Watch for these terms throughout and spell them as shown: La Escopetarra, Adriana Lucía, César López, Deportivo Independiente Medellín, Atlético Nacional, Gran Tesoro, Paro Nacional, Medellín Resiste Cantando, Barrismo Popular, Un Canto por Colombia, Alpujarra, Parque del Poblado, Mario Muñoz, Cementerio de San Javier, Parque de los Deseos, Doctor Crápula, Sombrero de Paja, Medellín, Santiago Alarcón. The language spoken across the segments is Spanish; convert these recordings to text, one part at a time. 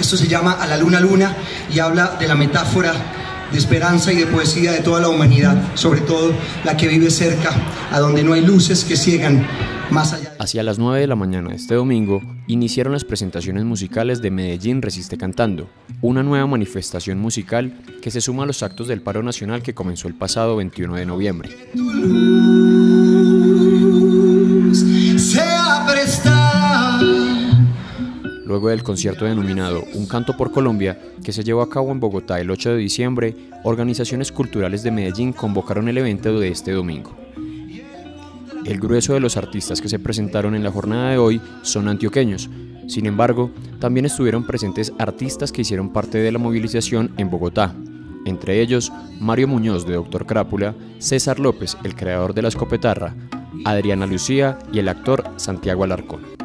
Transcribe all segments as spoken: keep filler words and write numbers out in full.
Esto se llama A la Luna Luna y habla de la metáfora de esperanza y de poesía de toda la humanidad, sobre todo la que vive cerca, a donde no hay luces que ciegan más allá. Hacia las nueve de la mañana de este domingo, iniciaron las presentaciones musicales de Medellín Resiste Cantando, una nueva manifestación musical que se suma a los actos del paro nacional que comenzó el pasado veintiuno de noviembre. Luego del concierto denominado Un Canto por Colombia, que se llevó a cabo en Bogotá el ocho de diciembre, organizaciones culturales de Medellín convocaron el evento de este domingo. El grueso de los artistas que se presentaron en la jornada de hoy son antioqueños. Sin embargo, también estuvieron presentes artistas que hicieron parte de la movilización en Bogotá, entre ellos Mario Muñoz de Doctor Crápula, César López, el creador de La Escopetarra, Adriana Lucía y el actor Santiago Alarcón.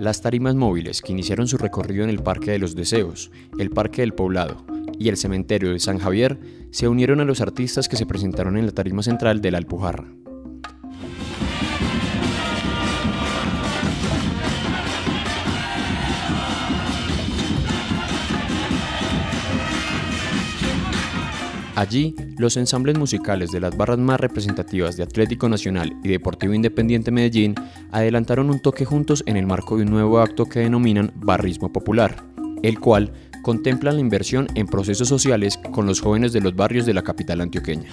Las tarimas móviles que iniciaron su recorrido en el Parque de los Deseos, el Parque del Poblado y el Cementerio de San Javier se unieron a los artistas que se presentaron en la tarima central de la Alpujarra. Allí, los ensambles musicales de las barras más representativas de Atlético Nacional y Deportivo Independiente Medellín adelantaron un toque juntos en el marco de un nuevo acto que denominan Barrismo Popular, el cual contempla la inversión en procesos sociales con los jóvenes de los barrios de la capital antioqueña.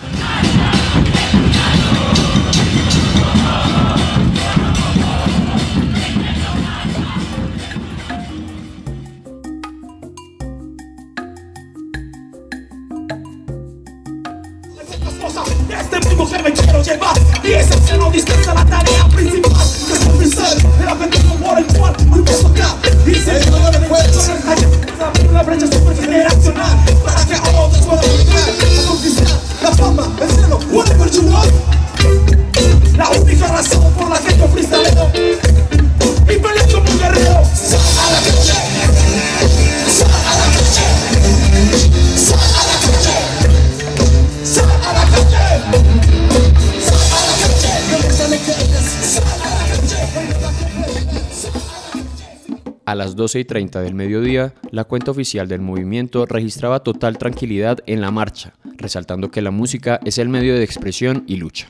A las doce y treinta del mediodía, la cuenta oficial del movimiento registraba total tranquilidad en la marcha, resaltando que la música es el medio de expresión y lucha.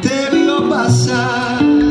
Te vino pasar.